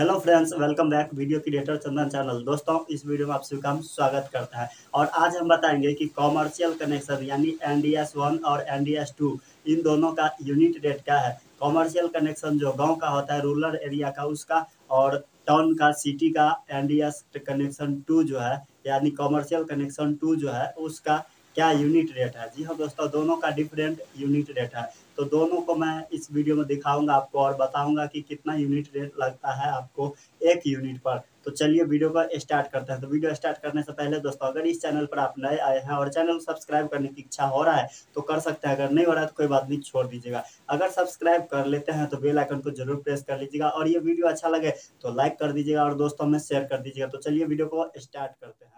Hello friends, welcome back video creator Chandan channel. दोस्तों, इस video में आप सभी का स्वागत करता है और आज हम बताएंगे कि कॉमर्शियल कनेक्शन यानी NDS 1 और NDS 2 इन दोनों का यूनिट रेट क्या है। कॉमर्शियल कनेक्शन जो गांव का होता है, रूरल एरिया का, उसका, और टाउन का, सिटी का NDS कनेक्शन 2 जो है यानी कॉमर्शियल कनेक्शन 2 जो है उसका क्या यूनिट रेट है। जी हाँ दोस्तों, दोनों का डिफरेंट यूनिट रेट है, तो दोनों को मैं इस वीडियो में दिखाऊंगा आपको और बताऊंगा कि कितना यूनिट रेट लगता है आपको एक यूनिट पर। तो चलिए वीडियो को स्टार्ट करते हैं। तो वीडियो स्टार्ट करने से पहले दोस्तों, अगर इस चैनल पर आप नए आए हैं और चैनल को सब्सक्राइब करने की इच्छा हो रहा है तो कर सकते हैं, अगर नहीं हो रहा है तो कोई बात नहीं, छोड़ दीजिएगा। अगर सब्सक्राइब कर लेते हैं तो बेल आइकन को जरूर प्रेस कर लीजिएगा और ये वीडियो अच्छा लगे तो लाइक कर दीजिएगा और दोस्तों में शेयर कर दीजिएगा। तो चलिए वीडियो को स्टार्ट करते हैं।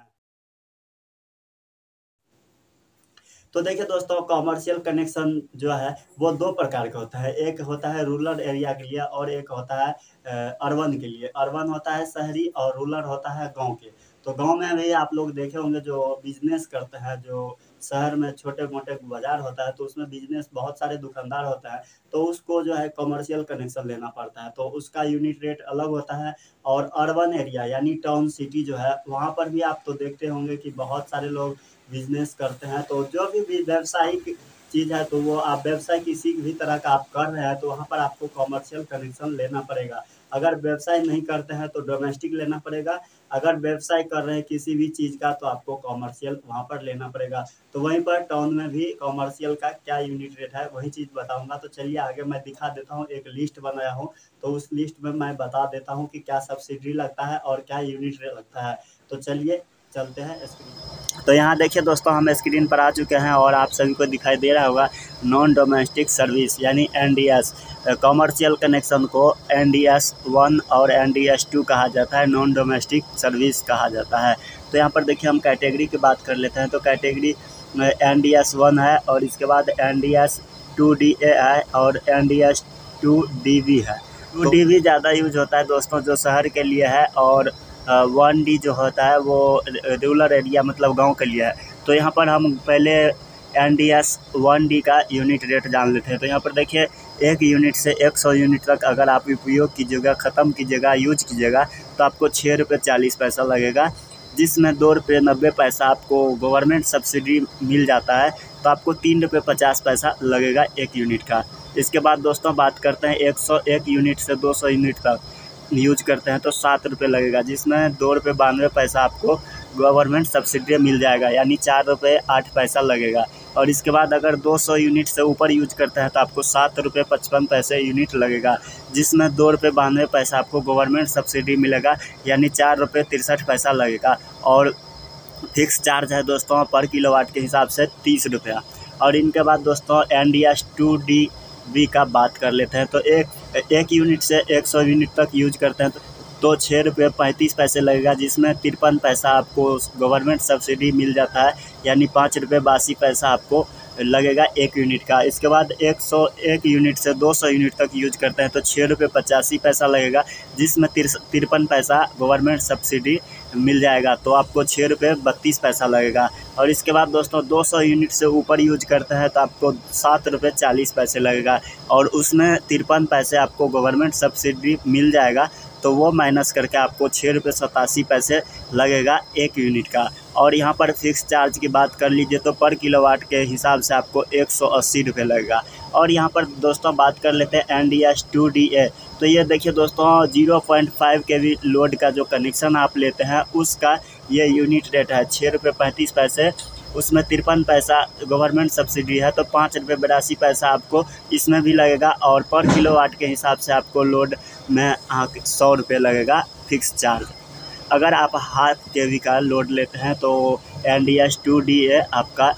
तो देखिए दोस्तों, कॉमर्शियल कनेक्शन जो है वो दो प्रकार का होता है। एक होता है रूरल एरिया के लिए और एक होता है अर्बन के लिए। अर्बन होता है शहरी और रूरल होता है गांव के। तो गांव में भी आप लोग देखे होंगे जो बिजनेस करते हैं, जो शहर में छोटे मोटे बाजार होता है तो उसमें बिजनेस बहुत सारे दुकानदार होता है, तो उसको जो है कॉमर्शियल कनेक्शन लेना पड़ता है, तो उसका यूनिट रेट अलग होता है। और अर्बन एरिया यानी टाउन सिटी जो है, वहाँ पर भी आप तो देखते होंगे कि बहुत सारे लोग बिजनेस करते हैं, तो जो भी व्यवसायिक चीज़ है तो वो आप व्यवसाय किसी भी तरह का आप कर रहे हैं तो वहाँ पर आपको कॉमर्शियल कनेक्शन लेना पड़ेगा। अगर व्यवसाय नहीं करते हैं तो डोमेस्टिक लेना पड़ेगा, अगर व्यवसाय कर रहे हैं किसी भी चीज़ का तो आपको कॉमर्शियल वहाँ पर लेना पड़ेगा। तो वहीं पर टाउन में भी कॉमर्शियल का क्या यूनिट रेट है वही चीज़ बताऊँगा। तो चलिए आगे मैं दिखा देता हूँ, एक लिस्ट बनाया हूँ तो उस लिस्ट में मैं बता देता हूँ कि क्या सब्सिडी लगता है और क्या यूनिट रेट लगता है। तो चलिए चलते हैं स्क्रीन। तो यहाँ देखिए दोस्तों, हम स्क्रीन पर आ चुके हैं और आप सभी को दिखाई दे रहा होगा नॉन डोमेस्टिक सर्विस यानी NDS। कॉमर्शियल कनेक्शन को NDS 1 और NDS 2 कहा जाता है, नॉन डोमेस्टिक सर्विस कहा जाता है। तो यहाँ पर देखिए, हम कैटेगरी की बात कर लेते हैं। तो कैटेगरी NDS 1 है और इसके बाद NDS 2DA है और NDS 2DB है। 2DB ज़्यादा यूज होता है दोस्तों, जो शहर के लिए है, और 1D जो होता है वो रूरल एरिया मतलब गांव के लिए है। तो यहाँ पर हम पहले NDS 1D का यूनिट रेट जान लेते हैं। तो यहाँ पर देखिए, 1 यूनिट से 100 यूनिट तक अगर आप उपयोग कीजिएगा, ख़त्म कीजिएगा, यूज कीजिएगा तो आपको 6 रुपये 40 पैसा लगेगा, जिसमें 2 रुपये 90 पैसा आपको गवर्नमेंट सब्सिडी मिल जाता है, तो आपको 3 रुपये 50 पैसा लगेगा एक यूनिट का। इसके बाद दोस्तों बात करते हैं 101 यूनिट से 200 यूनिट तक यूज करते हैं तो 7 रुपये लगेगा, जिसमें 2 रुपये 92 पैसा आपको गवर्नमेंट सब्सिडी मिल जाएगा, यानी 4 रुपये 8 पैसा लगेगा। और इसके बाद अगर 200 यूनिट से ऊपर यूज करते हैं तो आपको 7 रुपये 55 पैसे यूनिट लगेगा, जिसमें 2 रुपये 92 पैसा आपको गवर्नमेंट सब्सिडी मिलेगा, यानी 4 रुपये 63 पैसा लगेगा। और फिक्स चार्ज है दोस्तों पर किलोवाट के हिसाब से 30 रुपया। और इनके बाद दोस्तों NDS 2DB का बात कर लेते हैं। तो 1 यूनिट से 100 यूनिट तक यूज करते हैं तो 6 रुपये 35 पैसे लगेगा, जिसमें 53 पैसा आपको गवर्नमेंट सब्सिडी मिल जाता है, यानी 5 रुपये 82 पैसा आपको लगेगा एक यूनिट का। इसके बाद 101 यूनिट से 200 यूनिट तक यूज करते हैं तो 6 रुपये 85 पैसा लगेगा, जिसमें 53 पैसा गवर्नमेंट सब्सिडी मिल जाएगा, तो आपको 6 रुपये 32 पैसा लगेगा। और इसके बाद दोस्तों 200 यूनिट से ऊपर यूज करते हैं तो आपको 7 रुपये 40 पैसे लगेगा, और उसमें 53 पैसे आपको गवर्नमेंट सब्सिडी मिल जाएगा, तो वो माइनस करके आपको 6 रुपये 87 पैसे लगेगा एक यूनिट का। और यहाँ पर फिक्स चार्ज की बात कर लीजिए तो पर किलोवाट के हिसाब से आपको 180 रुपये लगेगा। और यहाँ पर दोस्तों बात कर लेते हैं NDS 2DA। तो ये देखिए दोस्तों, 0.5 kV लोड का जो कनेक्शन आप लेते हैं उसका ये यूनिट रेट है 6 रुपये 35 पैसे, उसमें 53 पैसा गवर्नमेंट सब्सिडी है, तो 5 रुपये 82 पैसा आपको इसमें भी लगेगा। और पर किलोवाट के हिसाब से आपको लोड में 100 रुपये लगेगा फिक्स चार्ज। अगर आप 0.5 kV का लोड लेते हैं तो NDS 2DA आपका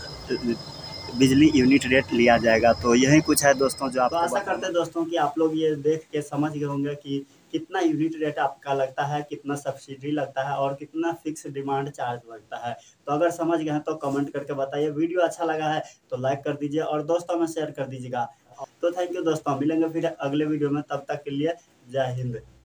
बिजली यूनिट रेट लिया जाएगा। तो यही कुछ है दोस्तों जो आप आशा करते हैं दोस्तों कि आप लोग ये देख के समझ गए होंगे कि कितना यूनिट रेट आपका लगता है, कितना सब्सिडी लगता है और कितना फिक्स डिमांड चार्ज लगता है। तो अगर समझ गए हैं तो कमेंट करके बताइए। वीडियो अच्छा लगा है तो लाइक कर दीजिए और दोस्तों में शेयर कर दीजिएगा। तो थैंक यू दोस्तों, मिलेंगे फिर अगले वीडियो में, तब तक के लिए जय हिंद।